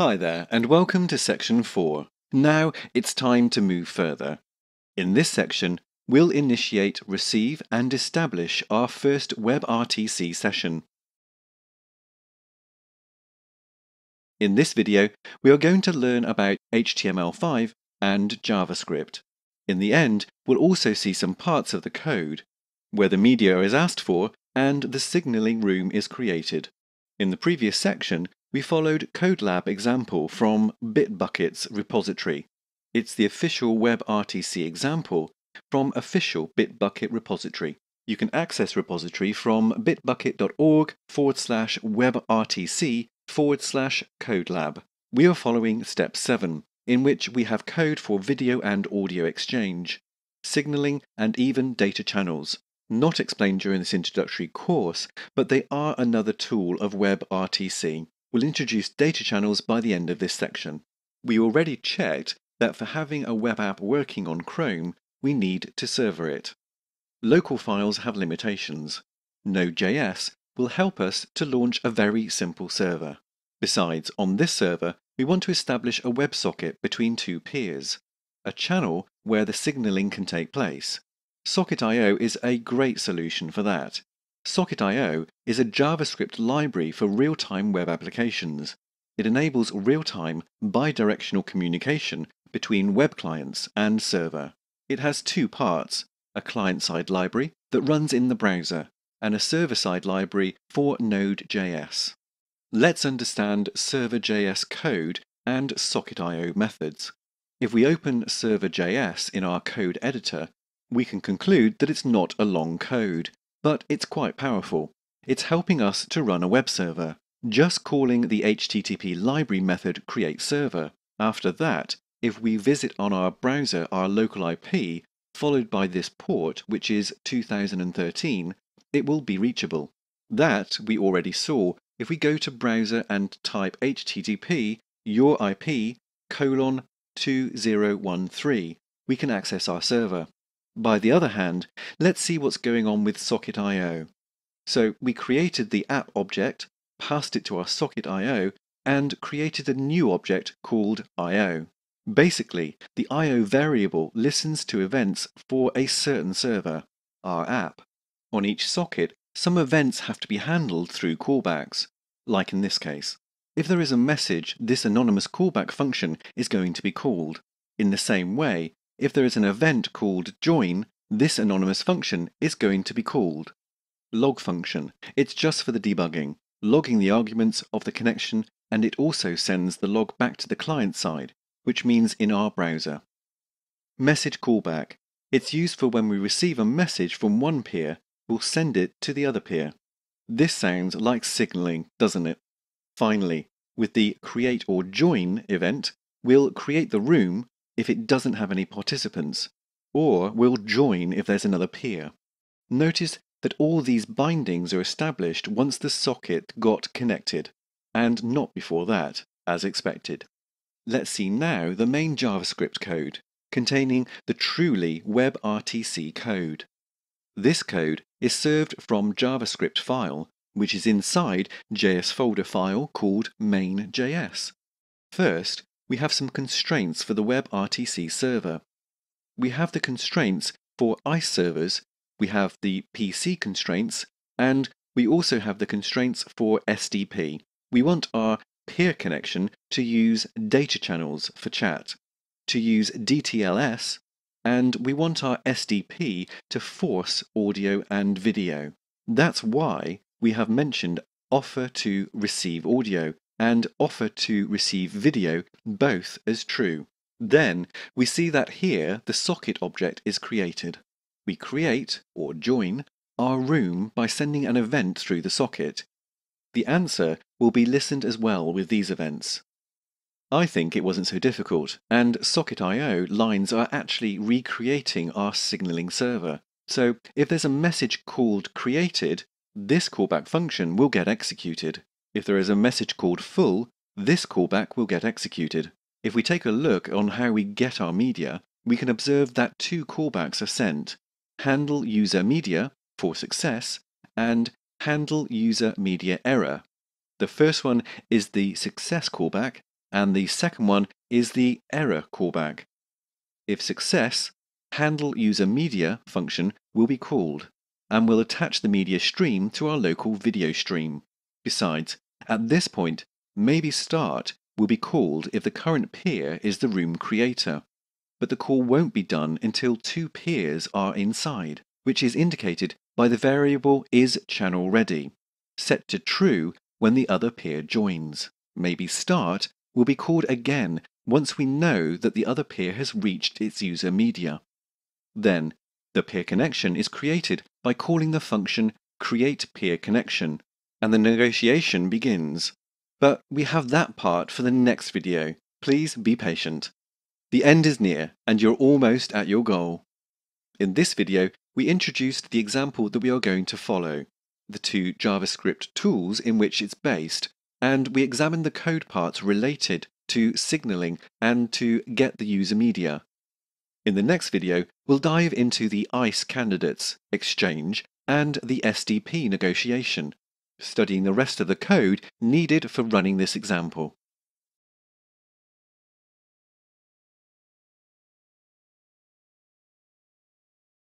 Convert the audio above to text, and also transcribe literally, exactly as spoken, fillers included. Hi there, and welcome to section four. Now it's time to move further. In this section, we'll initiate, receive, and establish our first WebRTC session. In this video, we are going to learn about H T M L five and JavaScript. In the end, we'll also see some parts of the code, where the media is asked for and the signaling room is created. In the previous section, we followed Codelab example from Bitbucket's repository. It's the official WebRTC example from official Bitbucket repository. You can access repository from bitbucket.org forward slash WebRTC forward slash Codelab. We are following step seven, in which we have code for video and audio exchange, signaling and even data channels. Not explained during this introductory course, but they are another tool of WebRTC. We'll introduce data channels by the end of this section. We already checked that for having a web app working on Chrome, we need to server it. Local files have limitations. Node dot J S will help us to launch a very simple server. Besides, on this server, we want to establish a WebSocket between two peers, a channel where the signaling can take place. Socket dot I O is a great solution for that. Socket dot I O is a JavaScript library for real-time web applications. It enables real-time, bi-directional communication between web clients and server. It has two parts, a client-side library that runs in the browser and a server-side library for Node dot J S. Let's understand server dot J S code and Socket dot I O methods. If we open server dot J S in our code editor, we can conclude that it's not a long code. But it's quite powerful. It's helping us to run a web server. Just calling the H T T P library method createServer. After that, if we visit on our browser our local I P, followed by this port, which is two thousand thirteen, it will be reachable. That we already saw. If we go to browser and type H T T P, your I P, colon two zero one three, we can access our server. By the other hand, let's see what's going on with Socket dot I O. So we created the app object, passed it to our Socket dot I O, and created a new object called I O. Basically, the I O variable listens to events for a certain server, our app. On each socket, some events have to be handled through callbacks, like in this case. If there is a message, this anonymous callback function is going to be called. In the same way, if there is an event called join, this anonymous function is going to be called. Log function. It's just for the debugging, logging the arguments of the connection, and it also sends the log back to the client side, which means in our browser. Message callback. It's used for when we receive a message from one peer, we'll send it to the other peer. This sounds like signaling, doesn't it? Finally, with the create or join event, we'll create the room if it doesn't have any participants, or we'll join if there's another peer. Notice that all these bindings are established once the socket got connected, and not before that, as expected. Let's see now the main JavaScript code, containing the truly WebRTC code. This code is served from JavaScript file, which is inside J S folder file called main dot J S. First, we have some constraints for the WebRTC server. We have the constraints for ICE servers, we have the P C constraints, and we also have the constraints for S D P. We want our peer connection to use data channels for chat, to use D T L S, and we want our S D P to force audio and video. That's why we have mentioned offer to receive audio and offer to receive video, both as true. Then we see that here the socket object is created. We create, or join, our room by sending an event through the socket. The answer will be listened as well with these events. I think it wasn't so difficult, and Socket dot I O lines are actually recreating our signaling server. So if there's a message called created, this callback function will get executed. If there is a message called full, this callback will get executed. If we take a look on how we get our media, we can observe that two callbacks are sent, HandleUserMedia for success and HandleUserMedia error. The first one is the success callback, and the second one is the error callback. If success, HandleUserMedia function will be called and will attach the media stream to our local video stream. Besides, at this point, MaybeStart will be called if the current peer is the room creator, but the call won't be done until two peers are inside, which is indicated by the variable IsChannelReady, set to true when the other peer joins. MaybeStart will be called again once we know that the other peer has reached its user media. Then, the peer connection is created by calling the function CreatePeerConnection, and the negotiation begins. But we have that part for the next video. Please be patient. The end is near, and you're almost at your goal. In this video, we introduced the example that we are going to follow, the two JavaScript tools in which it's based, and we examined the code parts related to signaling and to get the user media. In the next video, we'll dive into the ICE candidates, exchange, and the S D P negotiation, studying the rest of the code needed for running this example.